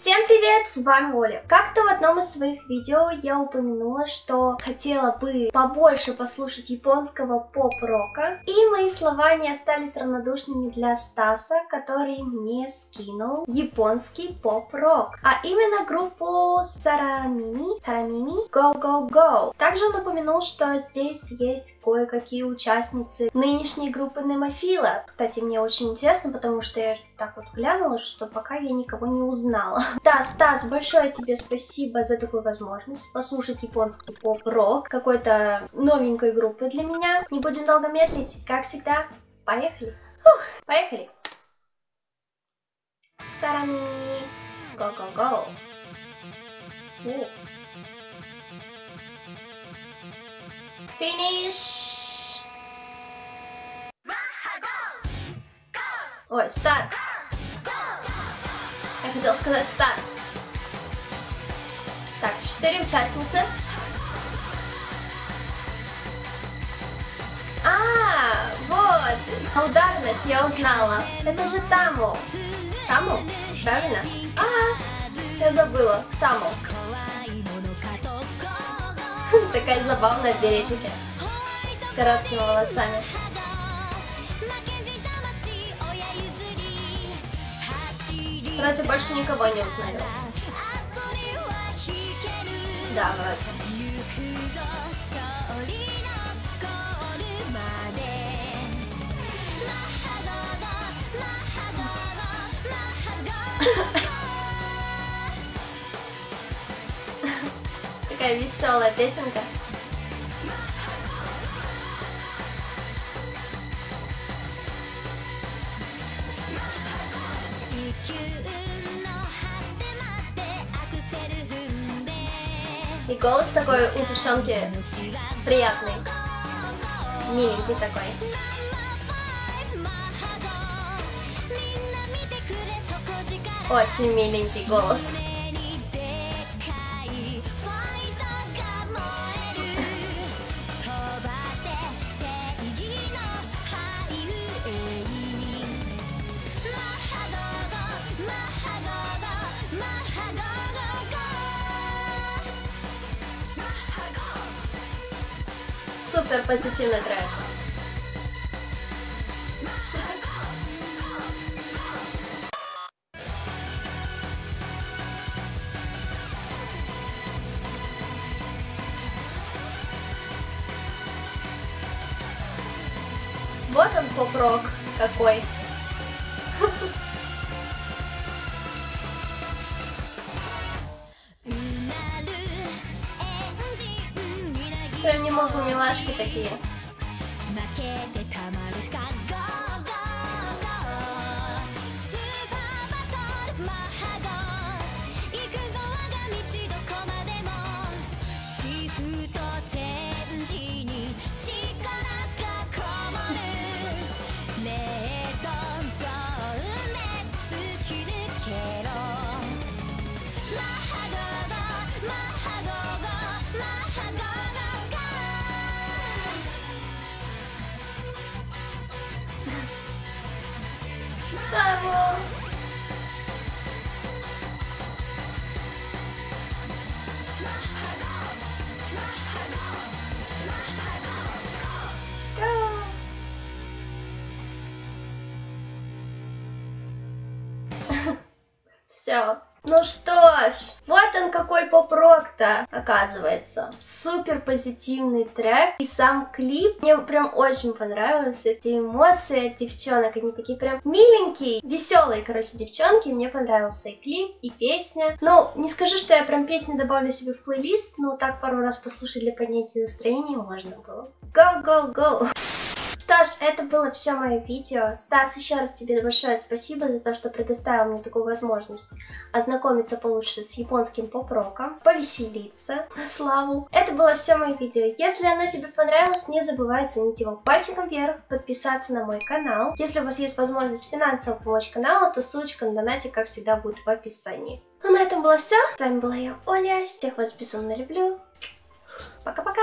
Всем привет, с вами Оля. Как-то в одном из своих видео я упомянула, что хотела бы побольше послушать японского поп-рока. И мои слова не остались равнодушными для Стаса, который мне скинул японский поп-рок. А именно группу Soramimi Go Go Go. Также он упомянул, что здесь есть кое-какие участницы нынешней группы Немофила. Кстати, мне очень интересно, потому что я так вот глянула, что пока я никого не узнала. Да, Стас, большое тебе спасибо за такую возможность послушать японский поп-рок какой-то новенькой группы для меня. Не будем долго медлить, как всегда, поехали. Фух, поехали. Soramimi, go go go. Финиш. Ой, старт. Я хотела сказать старт. Так, 4 участницы. А, вот, на ударных я узнала. Это же Таму. Таму? Правильно? Я забыла. Таму. Такая забавная в беретике. С короткими волосами. Вроде больше никого не узнаю. Да, вроде. Такая веселая песенка. И голос такой у девчонки приятный, миленький такой. Очень миленький голос. Супер позитивный трек. Вот он, поп-рок какой. Прям не могу, милашки такие. Все. Ну что ж, вот он какой поп-рок-то, оказывается. Супер позитивный трек. И сам клип мне прям очень понравился. Эти эмоции от девчонок, они такие прям миленькие, веселые, короче, девчонки. Мне понравился и клип, и песня. Ну, не скажу, что я прям песню добавлю себе в плейлист, но так пару раз послушать для поднятия настроения можно было. Go, go, go! Что ж, это было все мое видео. Стас, еще раз тебе большое спасибо за то, что предоставил мне такую возможность ознакомиться получше с японским поп-роком, повеселиться на славу. Это было все мое видео. Если оно тебе понравилось, не забывай оценить его пальчиком вверх, подписаться на мой канал. Если у вас есть возможность финансово помочь каналу, то ссылочка на донатик, как всегда, будет в описании. Ну, на этом было все. С вами была я, Оля. Всех вас безумно люблю. Пока-пока!